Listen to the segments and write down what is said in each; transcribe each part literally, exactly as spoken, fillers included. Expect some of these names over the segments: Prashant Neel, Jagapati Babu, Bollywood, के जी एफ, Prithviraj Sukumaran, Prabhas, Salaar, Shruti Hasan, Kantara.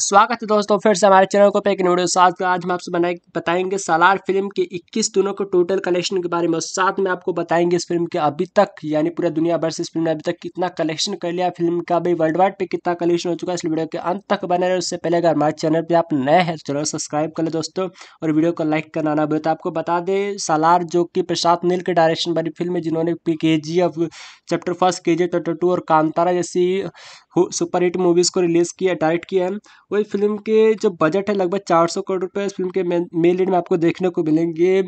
स्वागत है दोस्तों फिर से हमारे चैनल को पे एक वीडियो साथ में। आज हम आपसे बनाए बताएंगे सलार फिल्म के इक्कीस दिनों के टोटल कलेक्शन के बारे में। साथ में आपको बताएंगे इस फिल्म के अभी तक यानी पूरा दुनिया भर से इस फिल्म ने अभी तक कितना कलेक्शन कर लिया, फिल्म का भी वर्ल्ड वाइड पे कितना कलेक्शन हो चुका है। इस वीडियो के अंत तक बने रहे। उससे पहले अगर हमारे चैनल पर आप नए हैं तो चैनल सब्सक्राइब कर ले दोस्तों, और वीडियो को लाइक करना ना भूलें। तो आपको बता दें सलार जो कि प्रशांत नील के डायरेक्शन वाली फिल्म है, जिन्होंने के जी एफ चैप्टर फर्स्ट, के जी एफ चैप्टर टू और कांतारा जैसी सुपरहिट मूवीज़ को रिलीज़ किया, डायरेक्ट किया है। वही फिल्म के जो बजट है लगभग चार सौ करोड़ रुपए। इस फिल्म के मेन लीड में आपको देखने को मिलेंगे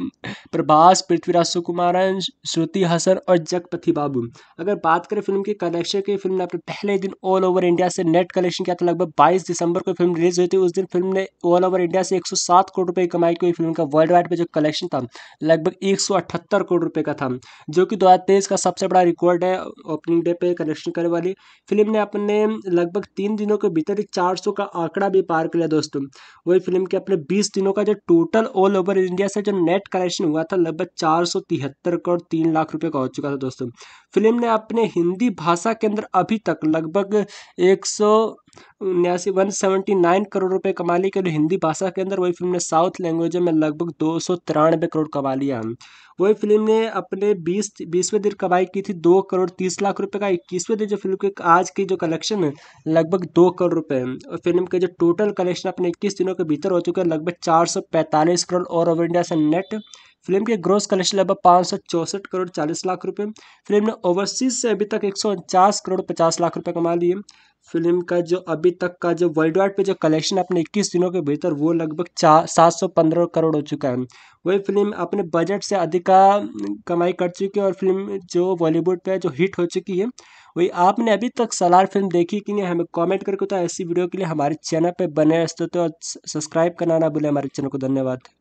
प्रभास, पृथ्वीराज सुकुमारन, श्रुति हसन और जगपति बाबू। अगर बात करें फिल्म के कलेक्शन की, फिल्म ने अपने पहले दिन ऑल ओवर इंडिया से नेट कलेक्शन किया था। लगभग बाईस दिसंबर को फिल्म रिलीज हुई थी। उस दिन फिल्म ने ऑल ओवर इंडिया से एक सौ सात करोड़ रुपये कमाई की। फिल्म का वर्ल्ड वाइड पर जो कलेक्शन था लगभग एक सौ अठहत्तर करोड़ रुपये का था, जो कि दो हज़ार तेईस का सबसे बड़ा रिकॉर्ड है ओपनिंग डे पर कलेक्शन करने वाली। फिल्म ने अपने लगभग तीन दिनों के भीतर चार सौ का आंकड़ा भी पार कर लिया दोस्तों। वही फिल्म के अपने बीस दिनों का जो टोटल ऑल ओवर इंडिया से जो नेट कलेक्शन हुआ था लगभग चार सौ तिहत्तर करोड़ तीन लाख रुपए का हो चुका था दोस्तों। फिल्म ने अपने हिंदी भाषा के अंदर अभी तक लगभग एक सौ उन्यासी वन सेवेंटी नाइन करोड़ रुपए कमा लिए केवल हिंदी भाषा के अंदर। वही फिल्म ने साउथ लैंग्वेज में लगभग दो सौ तिरानवे करोड़ कमा लिया। वही फिल्म ने अपने बीस बीसवें दिन कमाई की थी दो करोड़ तीस लाख रुपए का। इक्कीसवें दिन जो फिल्म के आज की जो कलेक्शन है लगभग दो करोड़ रुपए है, और फिल्म के जो टोटल कलेक्शन अपने इक्कीस दिनों के भीतर हो चुके हैं लगभग चार सौ पैंतालीस करोड़ ऑल ओवर इंडिया से नेट। फिल्म के ग्रॉस कलेक्शन लगभग पाँच सौ चौंसठ करोड़ चालीस लाख रुपए। फिल्म ने ओवरसीज से अभी तक एक सौ उनचास करोड़ पचास लाख रुपए कमा लिए। फिल्म का जो अभी तक का जो वर्ल्ड वाइड पे जो कलेक्शन अपने इक्कीस दिनों के भीतर वो लगभग चार सात सौ पंद्रह करोड़ हो चुका है। वही फिल्म अपने बजट से अधिक कमाई कर चुकी है, और फिल्म जो बॉलीवुड पे जो हिट हो चुकी है। वही आपने अभी तक सलार फिल्म देखी कि नहीं हमें कमेंट करके, तो ऐसी वीडियो के लिए हमारे चैनल पे बने रहते तो सब्सक्राइब करना ना भूलें हमारे चैनल को। धन्यवाद।